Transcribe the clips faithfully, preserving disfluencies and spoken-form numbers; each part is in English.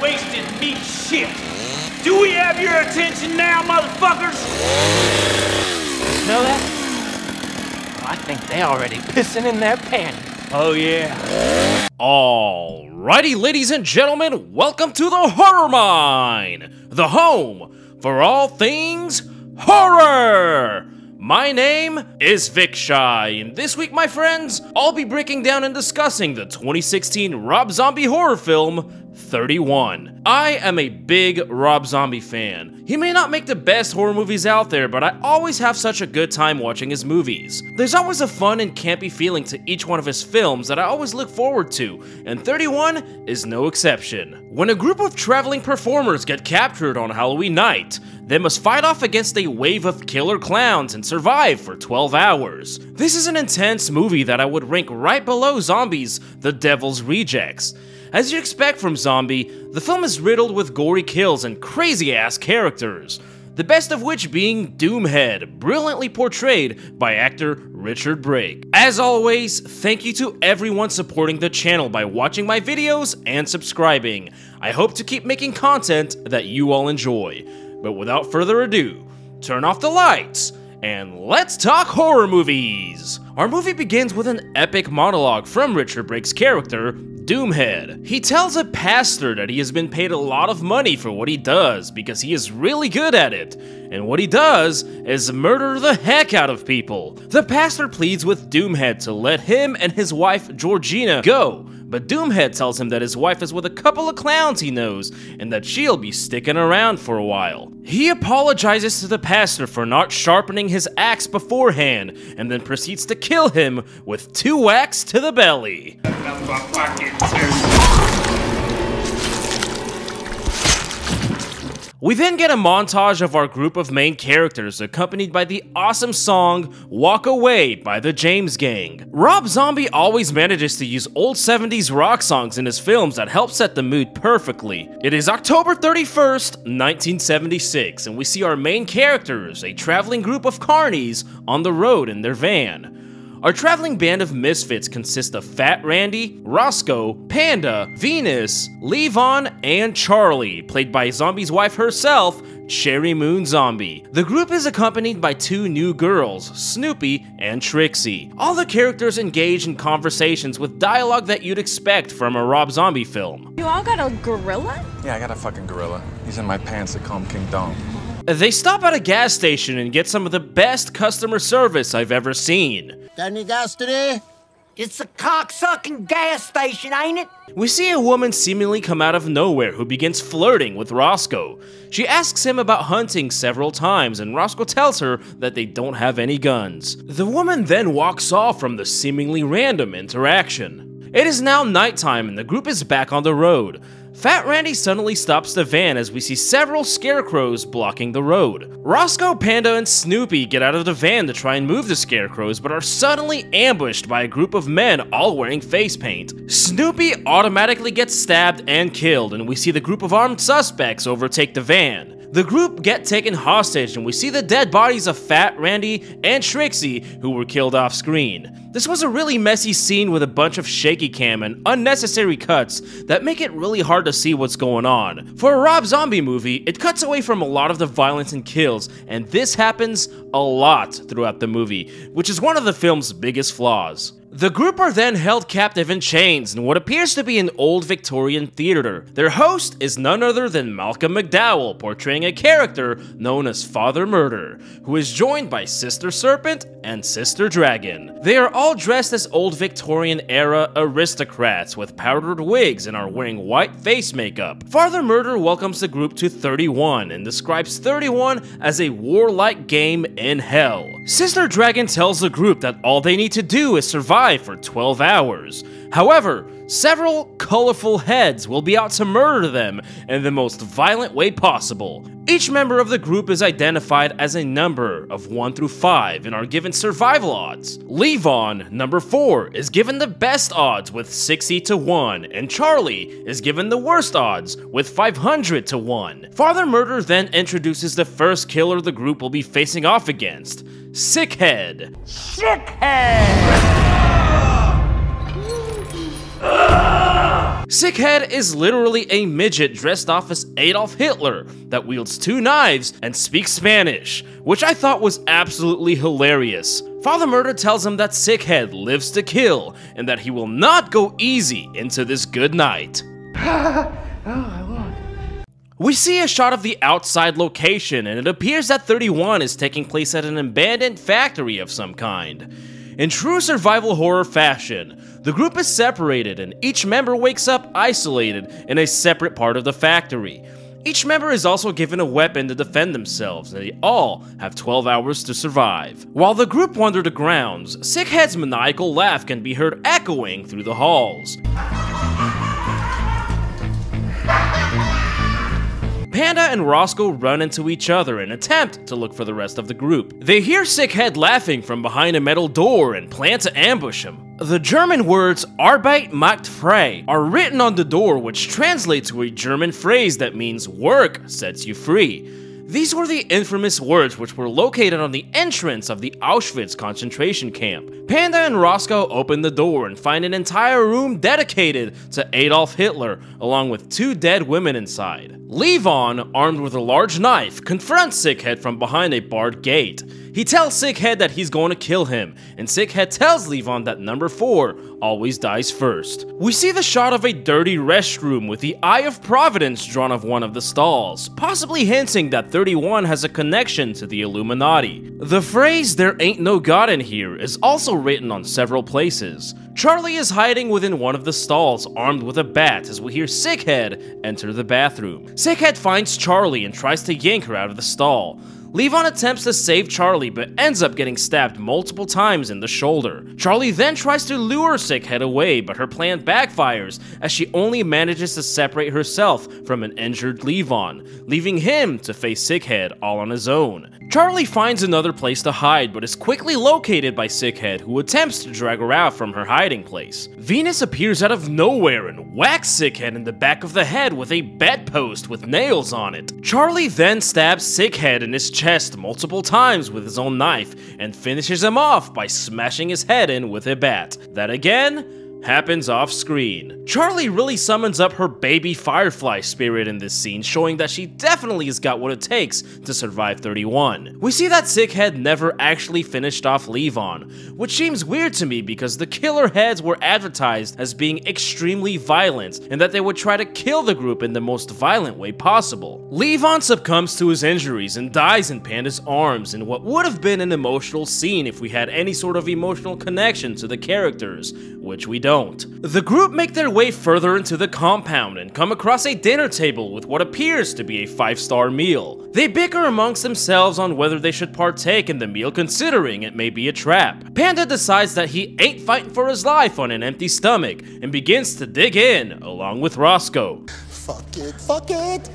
wasted meat shit. Do we have your attention now, motherfuckers? Smell that? I think they already pissing in their panties. Oh yeah. Alrighty, ladies and gentlemen, welcome to the Horror Mine, the home for all things horror. My name is Vic Shy, and this week, my friends, I'll be breaking down and discussing the twenty sixteen Rob Zombie horror film, thirty-one. I am a big Rob Zombie fan. He may not make the best horror movies out there, but I always have such a good time watching his movies. There's always a fun and campy feeling to each one of his films that I always look forward to, and thirty-one is no exception. When a group of traveling performers get captured on Halloween night, they must fight off against a wave of killer clowns and survive for twelve hours. This is an intense movie that I would rank right below Zombie's The Devil's Rejects. As you expect from Zombie, the film is riddled with gory kills and crazy-ass characters, the best of which being Doomhead, brilliantly portrayed by actor Richard Brake. As always, thank you to everyone supporting the channel by watching my videos and subscribing. I hope to keep making content that you all enjoy. But without further ado, turn off the lights and let's talk horror movies! Our movie begins with an epic monologue from Richard Brake's character, Doomhead. He tells a pastor that he has been paid a lot of money for what he does because he is really good at it, and what he does is murder the heck out of people. The pastor pleads with Doomhead to let him and his wife Georgina go, but Doomhead tells him that his wife is with a couple of clowns he knows and that she'll be sticking around for a while. He apologizes to the pastor for not sharpening his axe beforehand and then proceeds to kill him with two whacks to the belly. We then get a montage of our group of main characters accompanied by the awesome song Walk Away by the James Gang. Rob Zombie always manages to use old seventies rock songs in his films that help set the mood perfectly. It is October thirty-first, nineteen seventy-six, and we see our main characters, a traveling group of carnies, on the road in their van. Our traveling band of misfits consists of Fat Randy, Roscoe, Panda, Venus, Levon, and Charlie, played by Zombie's wife herself, Sherri Moon Zombie. The group is accompanied by two new girls, Snoopy and Trixie. All the characters engage in conversations with dialogue that you'd expect from a Rob Zombie film. You all got a gorilla? Yeah, I got a fucking gorilla. He's in my pants. They call him King Dong. They stop at a gas station and get some of the best customer service I've ever seen. Got any gas today? It's a cock-sucking gas station, ain't it? We see a woman seemingly come out of nowhere who begins flirting with Roscoe. She asks him about hunting several times, and Roscoe tells her that they don't have any guns. The woman then walks off from the seemingly random interaction. It is now nighttime and the group is back on the road. Fat Randy suddenly stops the van as we see several scarecrows blocking the road. Roscoe, Panda, and Snoopy get out of the van to try and move the scarecrows, but are suddenly ambushed by a group of men all wearing face paint. Snoopy automatically gets stabbed and killed, and we see the group of armed suspects overtake the van. The group get taken hostage, and we see the dead bodies of Fat Randy and Trixie, who were killed off screen. This was a really messy scene with a bunch of shaky cam and unnecessary cuts that make it really hard to see what's going on. For a Rob Zombie movie, it cuts away from a lot of the violence and kills, and this happens a lot throughout the movie, which is one of the film's biggest flaws. The group are then held captive in chains in what appears to be an old Victorian theater. Their host is none other than Malcolm McDowell, portraying a character known as Father Murder, who is joined by Sister Serpent and Sister Dragon. They are all dressed as old Victorian era aristocrats with powdered wigs and are wearing white face makeup. Father Murder welcomes the group to thirty-one and describes thirty-one as a warlike game in hell. Sister Dragon tells the group that all they need to do is survive for twelve hours. However, several colorful heads will be out to murder them in the most violent way possible. Each member of the group is identified as a number of one through five and are given survival odds. Levon, number four, is given the best odds with sixty to one, and Charlie is given the worst odds with five hundred to one. Father Murder then introduces the first killer the group will be facing off against, Sickhead. Sickhead! Sickhead is literally a midget dressed off as Adolf Hitler that wields two knives and speaks Spanish, which I thought was absolutely hilarious. Father Murder tells him that Sickhead lives to kill and that he will not go easy into this good night. We see a shot of the outside location, and it appears that thirty-one is taking place at an abandoned factory of some kind. In true survival horror fashion, the group is separated and each member wakes up isolated in a separate part of the factory. Each member is also given a weapon to defend themselves, and they all have twelve hours to survive. While the group wander the grounds, Sickhead's maniacal laugh can be heard echoing through the halls. Panda and Roscoe run into each other and attempt to look for the rest of the group. They hear Sickhead laughing from behind a metal door and plan to ambush him. The German words Arbeit macht frei are written on the door, which translates to a German phrase that means work sets you free. These were the infamous words which were located on the entrance of the Auschwitz concentration camp. Panda and Roscoe open the door and find an entire room dedicated to Adolf Hitler, along with two dead women inside. Levon, armed with a large knife, confronts Sickhead from behind a barred gate. He tells Sickhead that he's going to kill him, and Sickhead tells Levon that number four always dies first. We see the shot of a dirty restroom with the Eye of Providence drawn off one of the stalls, possibly hinting that thirty-one has a connection to the Illuminati. The phrase, "there ain't no God in here," is also written on several places. Charlie is hiding within one of the stalls armed with a bat as we hear Sickhead enter the bathroom. Sickhead finds Charlie and tries to yank her out of the stall. Levon attempts to save Charlie but ends up getting stabbed multiple times in the shoulder. Charlie then tries to lure Sickhead away, but her plan backfires as she only manages to separate herself from an injured Levon, leaving him to face Sickhead all on his own. Charlie finds another place to hide but is quickly located by Sickhead, who attempts to drag her out from her hiding place. Venus appears out of nowhere and whacks Sickhead in the back of the head with a bedpost with nails on it. Charlie then stabs Sickhead in his chest multiple times with his own knife and finishes him off by smashing his head in with a bat. That again happens off screen. Charlie really summons up her baby Firefly spirit in this scene, showing that she definitely has got what it takes to survive thirty-one. We see that Sickhead never actually finished off Levon, which seems weird to me because the killer heads were advertised as being extremely violent and that they would try to kill the group in the most violent way possible. Levon succumbs to his injuries and dies in Panda's arms in what would have been an emotional scene if we had any sort of emotional connection to the characters, which we don't. The group make their way further into the compound and come across a dinner table with what appears to be a five-star meal. They bicker amongst themselves on whether they should partake in the meal, considering it may be a trap. Panda decides that he ain't fighting for his life on an empty stomach and begins to dig in along with Roscoe. Fuck it, fuck it!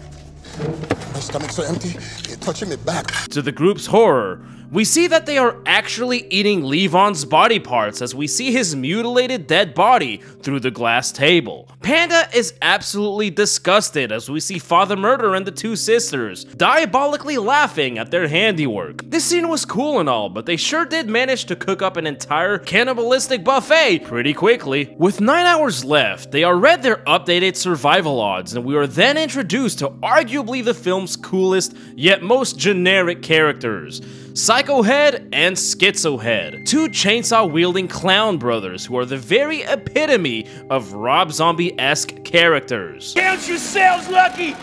My stomach's so empty, it's touching me back. To the group's horror, we see that they are actually eating Levon's body parts as we see his mutilated dead body through the glass table. Panda is absolutely disgusted as we see Father Murder and the two sisters diabolically laughing at their handiwork. This scene was cool and all, but they sure did manage to cook up an entire cannibalistic buffet pretty quickly. With nine hours left, they are read their updated survival odds, and we are then introduced to arguably the film's coolest yet most generic characters: Psycho Head and Schizo Head, two chainsaw-wielding clown brothers who are the very epitome of Rob Zombie-esque characters. Count yourselves lucky!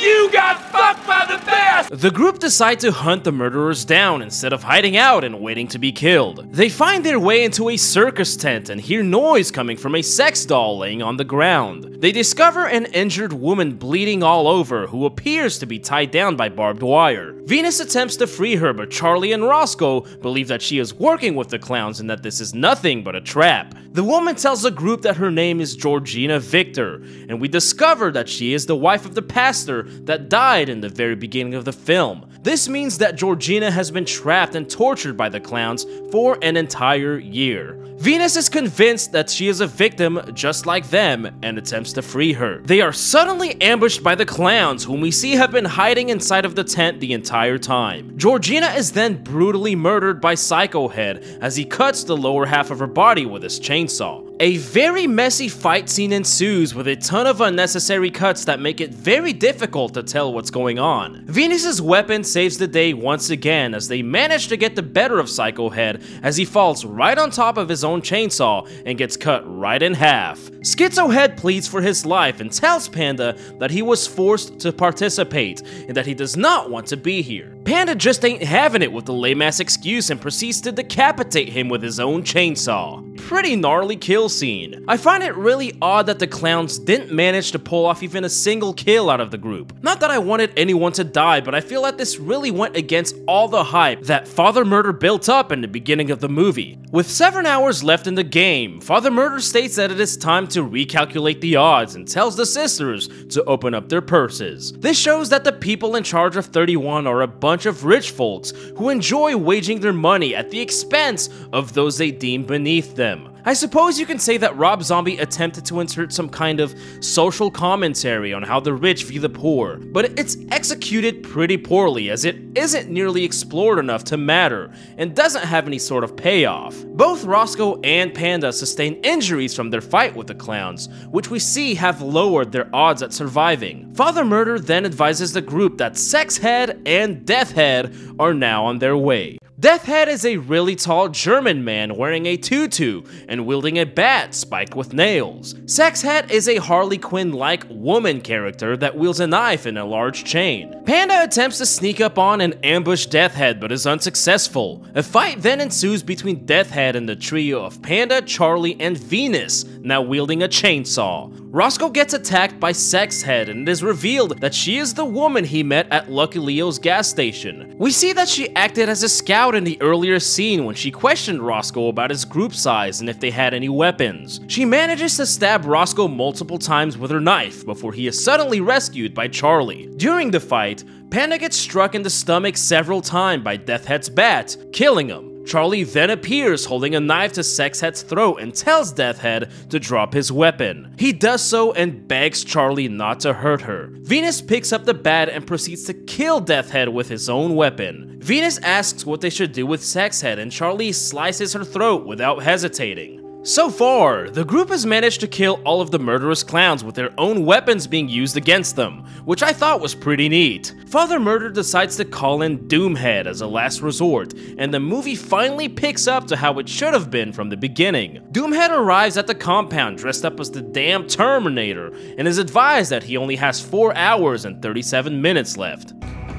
You got fucked by the best! The group decide to hunt the murderers down instead of hiding out and waiting to be killed. They find their way into a circus tent and hear noise coming from a sex doll laying on the ground. They discover an injured woman bleeding all over who appears to be tied down by barbed wire. Venus attempts to free her, but Charlie and Roscoe believe that she is working with the clowns and that this is nothing but a trap. The woman tells the group that her name is Georgina Victor, and we discover that she is the wife of the pastor that died in the very beginning of the film. This means that Georgina has been trapped and tortured by the clowns for an entire year. Venus is convinced that she is a victim just like them and attempts to free her. They are suddenly ambushed by the clowns, whom we see have been hiding inside of the tent the entire time. Georgina is then brutally murdered by Psycho Head as he cuts the lower half of her body with his chainsaw. A very messy fight scene ensues with a ton of unnecessary cuts that make it very difficult to tell what's going on. Venus's weapon saves the day once again as they manage to get the better of Psycho Head as he falls right on top of his own chainsaw and gets cut right in half. Schizo Head pleads for his life and tells Panda that he was forced to participate and that he does not want to be here. Panda just ain't having it with the lame-ass excuse and proceeds to decapitate him with his own chainsaw. Pretty gnarly kill scene. I find it really odd that the clowns didn't manage to pull off even a single kill out of the group. Not that I wanted anyone to die, but I feel that this really went against all the hype that Father Murder built up in the beginning of the movie. With seven hours left in the game, Father Murder states that it is time to recalculate the odds and tells the sisters to open up their purses. This shows that the people in charge of thirty-one are a bunch of rich folks who enjoy waging their money at the expense of those they deem beneath them. I suppose you can say that Rob Zombie attempted to insert some kind of social commentary on how the rich view the poor, but it's executed pretty poorly as it isn't nearly explored enough to matter and doesn't have any sort of payoff. Both Roscoe and Panda sustain injuries from their fight with the clowns, which we see have lowered their odds at surviving. Father Murder then advises the group that Sex Head and Death Head are now on their way. Death Head is a really tall German man wearing a tutu and wielding a bat spiked with nails. Sex Head is a Harley Quinn-like woman character that wields a knife and a large chain. Panda attempts to sneak up on and ambush Death Head but is unsuccessful. A fight then ensues between Death Head and the trio of Panda, Charlie, and Venus, now wielding a chainsaw. Roscoe gets attacked by Sex Head and it is revealed that she is the woman he met at Lucky Leo's gas station. We see that she acted as a scout in the earlier scene when she questioned Roscoe about his group size and if they had any weapons. She manages to stab Roscoe multiple times with her knife before he is suddenly rescued by Charlie. During the fight, Panda gets struck in the stomach several times by Death Head's bat, killing him. Charlie then appears holding a knife to Sex Head's throat and tells Death Head to drop his weapon. He does so and begs Charlie not to hurt her. Venus picks up the bat and proceeds to kill Death Head with his own weapon. Venus asks what they should do with Sex Head and Charlie slices her throat without hesitating. So far, the group has managed to kill all of the murderous clowns with their own weapons being used against them, which I thought was pretty neat. Father Murder decides to call in Doomhead as a last resort, and the movie finally picks up to how it should have been from the beginning. Doomhead arrives at the compound dressed up as the damn Terminator, and is advised that he only has four hours and thirty-seven minutes left.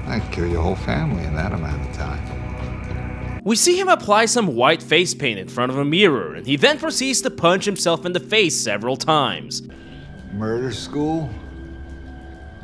I'd kill your whole family in that amount of time. We see him apply some white face paint in front of a mirror, and he then proceeds to punch himself in the face several times. Murder school?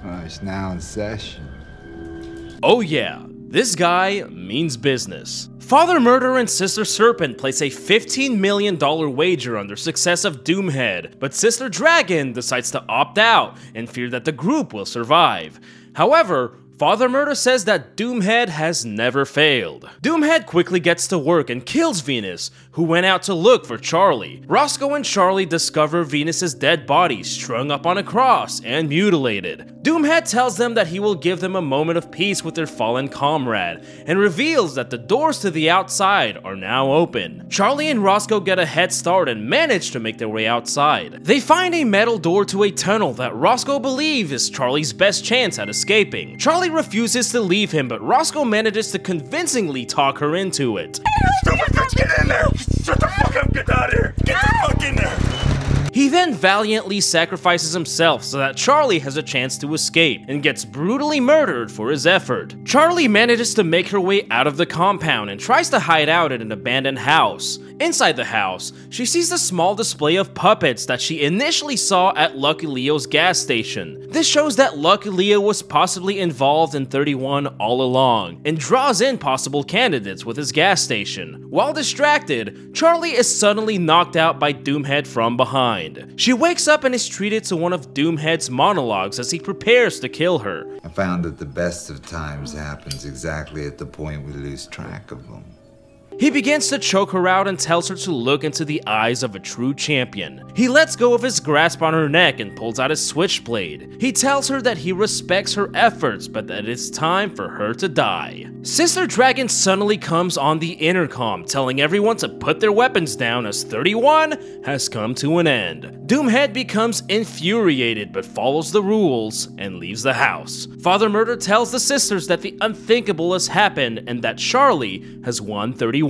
Oh, it's now in session. Oh yeah, this guy means business. Father Murder and Sister Serpent place a fifteen million dollar wager on their success of Doomhead, but Sister Dragon decides to opt out and fear that the group will survive. However, Father Murder says that Doomhead has never failed. Doomhead quickly gets to work and kills Venus, who went out to look for Charlie. Roscoe and Charlie discover Venus's dead body strung up on a cross and mutilated. Doomhead tells them that he will give them a moment of peace with their fallen comrade, and reveals that the doors to the outside are now open. Charlie and Roscoe get a head start and manage to make their way outside. They find a metal door to a tunnel that Roscoe believes is Charlie's best chance at escaping. Charlie refuses to leave him, but Roscoe manages to convincingly talk her into it. Stupid bitch, get in there! Shut the fuck up, get out of here! Get the fuck in there! He then valiantly sacrifices himself so that Charlie has a chance to escape, and gets brutally murdered for his effort. Charlie manages to make her way out of the compound and tries to hide out in an abandoned house. Inside the house, she sees a small display of puppets that she initially saw at Lucky Leo's gas station. This shows that Lucky Leo was possibly involved in thirty-one all along, and draws in possible candidates with his gas station. While distracted, Charlie is suddenly knocked out by Doomhead from behind. She wakes up and is treated to one of Doomhead's monologues as he prepares to kill her. I found that the best of times happens exactly at the point we lose track of them. He begins to choke her out and tells her to look into the eyes of a true champion. He lets go of his grasp on her neck and pulls out his switchblade. He tells her that he respects her efforts, but that it's time for her to die. Sister Dragon suddenly comes on the intercom, telling everyone to put their weapons down as thirty-one has come to an end. Doomhead becomes infuriated, but follows the rules and leaves the house. Father Murder tells the sisters that the unthinkable has happened and that Charlie has won thirty-one.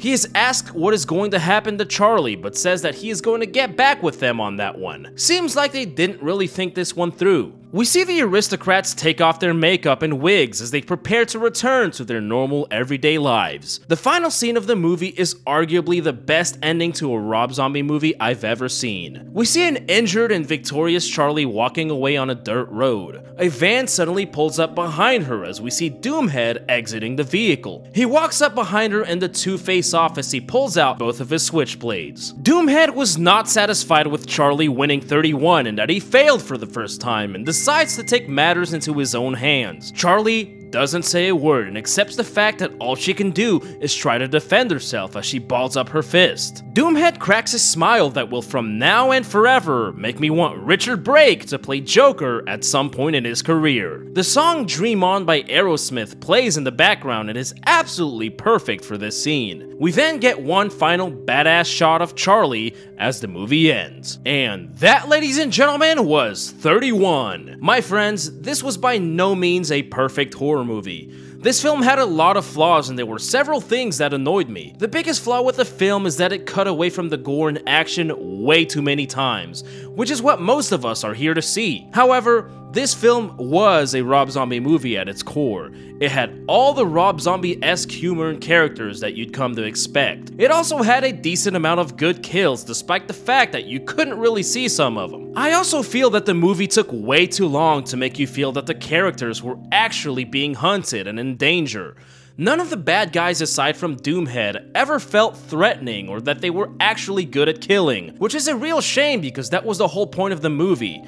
He is asked what is going to happen to Charlie, but says that he is going to get back with them on that one. Seems like they didn't really think this one through. We see the aristocrats take off their makeup and wigs as they prepare to return to their normal everyday lives. The final scene of the movie is arguably the best ending to a Rob Zombie movie I've ever seen. We see an injured and victorious Charlie walking away on a dirt road. A van suddenly pulls up behind her as we see Doomhead exiting the vehicle. He walks up behind her and the two face off as he pulls out both of his switchblades. Doomhead was not satisfied with Charlie winning thirty-one and that he failed for the first time and decides to take matters into his own hands. Charlie doesn't say a word and accepts the fact that all she can do is try to defend herself as she balls up her fist. Doomhead cracks a smile that will from now and forever make me want Richard Brake to play Joker at some point in his career. The song Dream On by Aerosmith plays in the background and is absolutely perfect for this scene. We then get one final badass shot of Charlie as the movie ends. And that, ladies and gentlemen, was thirty-one. My friends, this was by no means a perfect horror movie. This film had a lot of flaws and there were several things that annoyed me. The biggest flaw with the film is that it cut away from the gore and action way too many times, which is what most of us are here to see. However, this film was a Rob Zombie movie at its core. It had all the Rob Zombie-esque humor and characters that you'd come to expect. It also had a decent amount of good kills despite the fact that you couldn't really see some of them. I also feel that the movie took way too long to make you feel that the characters were actually being hunted and in danger. None of the bad guys aside from Doomhead ever felt threatening or that they were actually good at killing, which is a real shame because that was the whole point of the movie.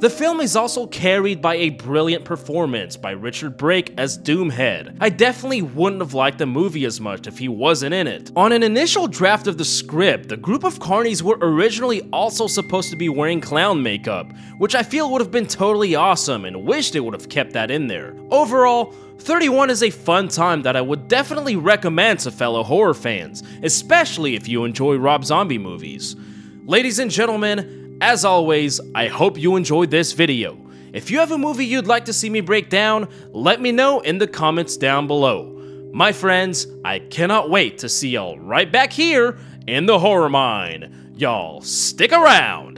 The film is also carried by a brilliant performance by Richard Brake as Doomhead. I definitely wouldn't have liked the movie as much if he wasn't in it. On an initial draft of the script, the group of carnies were originally also supposed to be wearing clown makeup, which I feel would have been totally awesome and wished they would have kept that in there. Overall, thirty-one is a fun time that I would definitely recommend to fellow horror fans, especially if you enjoy Rob Zombie movies. Ladies and gentlemen, as always, I hope you enjoyed this video. If you have a movie you'd like to see me break down, let me know in the comments down below. My friends, I cannot wait to see y'all right back here in the Horror Mine. Y'all stick around!